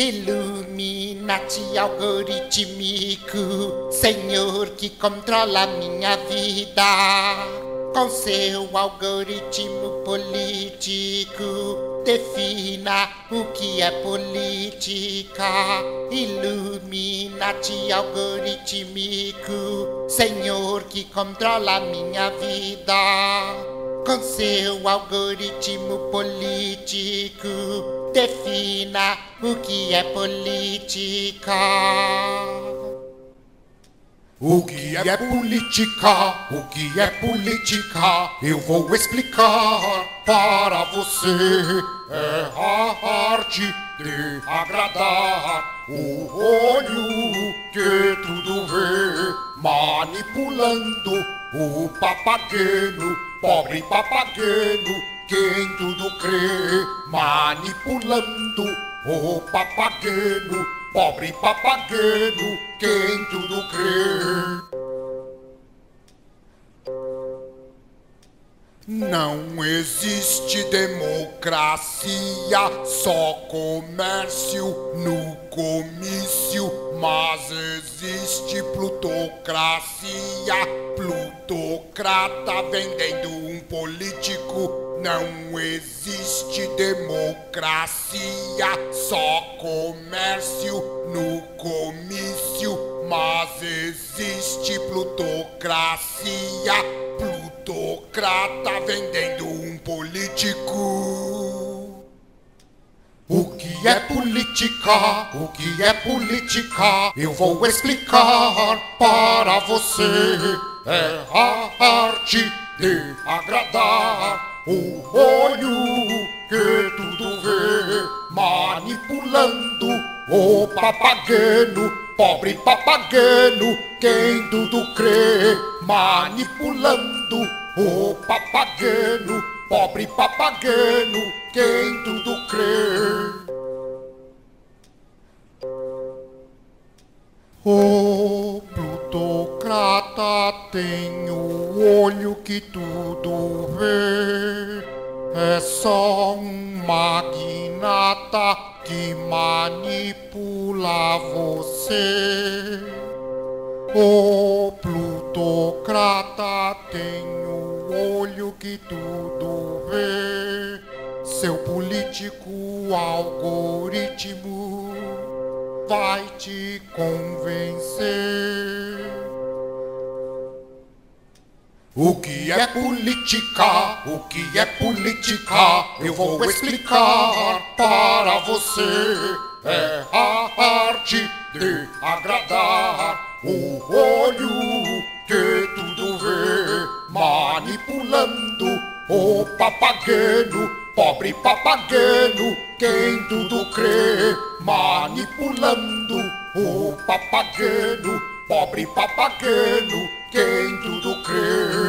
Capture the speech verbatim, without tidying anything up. Illuminate algorítmico, Senhor que controla minha vida. Com seu algoritmo político, defina o que é política. Illuminate algorítmico, Senhor que controla minha vida. Com seu algoritmo político, defina o que é política. O que é política? O que é política? Eu vou explicar para você. É a arte de agradar o olho que tudo vê, manipulando o papageno, pobre papageno, quem tudo crê, manipulando o papageno. Pobre papageno, quem tudo crê. Não existe democracia, só comércio no comício. Mas existe plutocracia, plutocrata vendendo um político. Não existe democracia, só comércio no comício. Mas existe plutocracia, plutocrata vendendo um político. O que é política? O que é política? Eu vou explicar para você. É a arte de agradar o olho que tudo vê, manipulando o papageno, pobre papageno, quem tudo crê, manipulando o papageno, pobre papageno, quem tudo crê. O plutocrata tem o olho que tudo vê. É só um magnata que manipula você. O plutocrata tem o olho que tudo vê. Seu político algoritmo vai te convencer. O que é política? O que é política? Eu vou explicar para você. É a arte de agradar o olho que tudo vê, manipulando o papageno, pobre papageno, quem tudo crê, manipulando o papageno, pobre papageno, quem tudo crê.